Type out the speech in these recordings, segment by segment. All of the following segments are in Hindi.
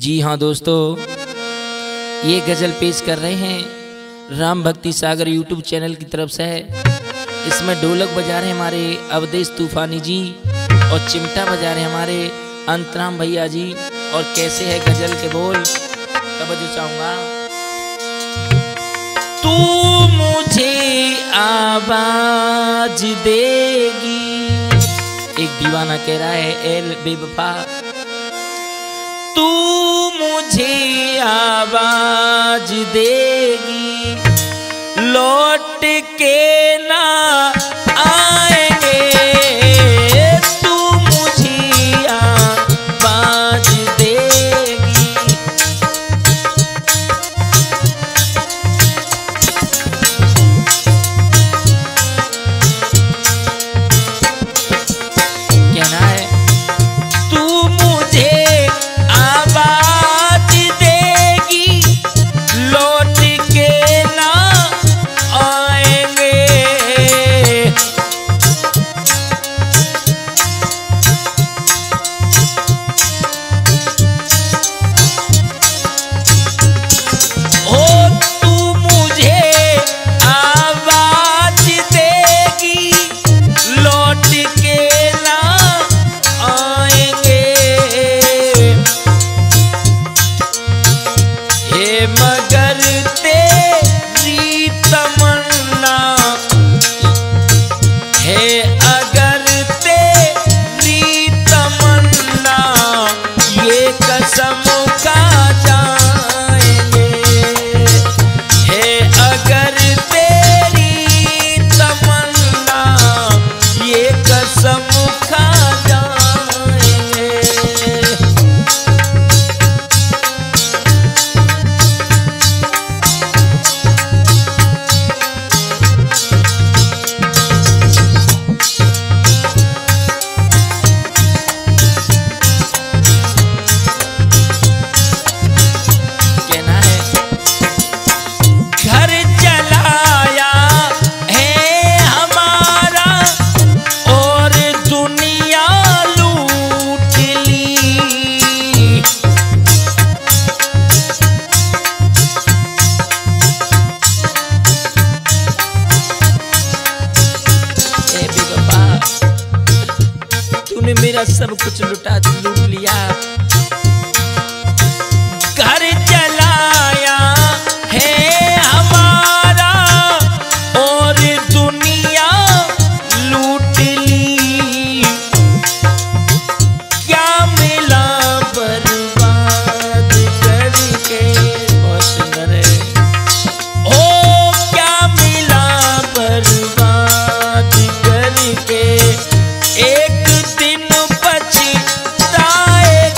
जी हाँ दोस्तों, ये गज़ल पेश कर रहे हैं राम भक्ति सागर यूट्यूब चैनल की तरफ से। इसमें ढोलक बजा रहे हमारे अवदेश तूफानी जी और चिमटा बजा रहे हमारे अंतराम भैया जी। और कैसे है गज़ल के बोल, तवज्जो चाहूँगा। तू मुझे आवाज देगी, एक दीवाना कह रहा है एल बेवफा। तू मुझे आवाज देगी, लौट के ना आएंगे। तू मुझे आवाज देगी, कहना है तू मुझे मगर तेरी तमन्ना है, अगर तेरी तमन्ना ये कसम खा जाएंगे। है अगर तेरी तमन्ना ये कसम खा जाएंगे। तूने मेरा सब कुछ लूट लिया, घर जलाया है हमारा और दुनिया लूट ली। क्या मिला बर्बाद करके, बहुत सुंदर है। ओ क्या मिला बर्बाद करके, एक दिन पछताए।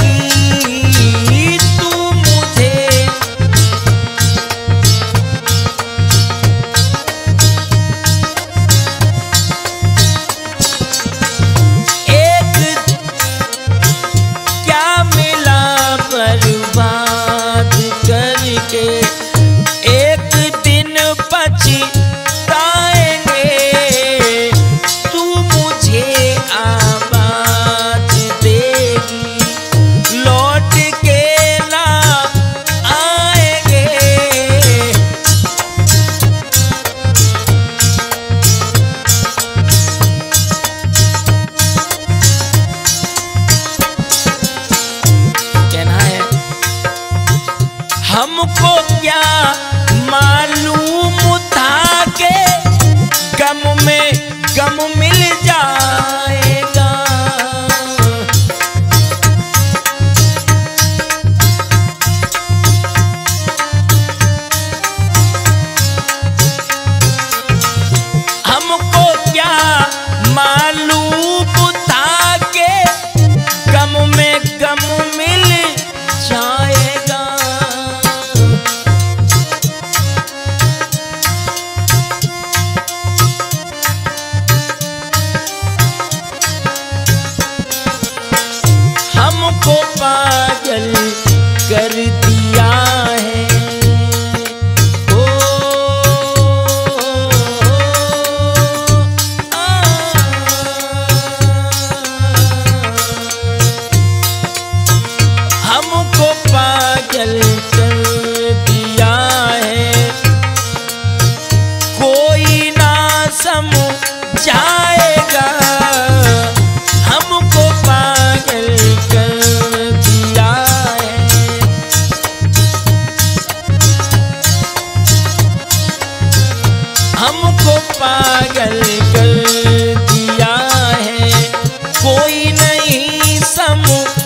बदल कर दिया है, कोई ना समझाएगा हमको पागल कर दिया है। हमको पागल कर दिया है, कोई नहीं समझा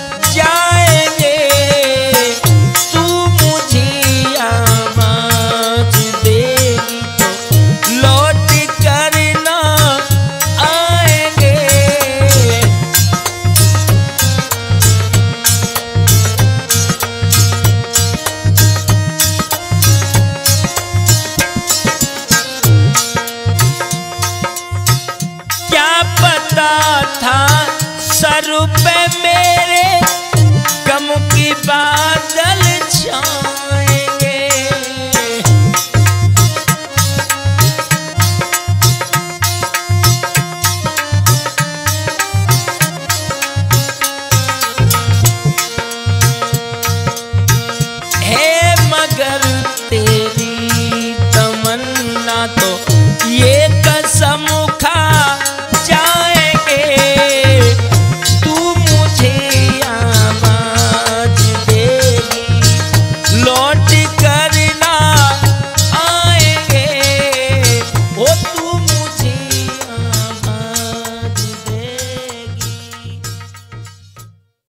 था सर पे मेरे गम की बादल छाएंगे। है मगर तेरी तमन्ना तो ये कसम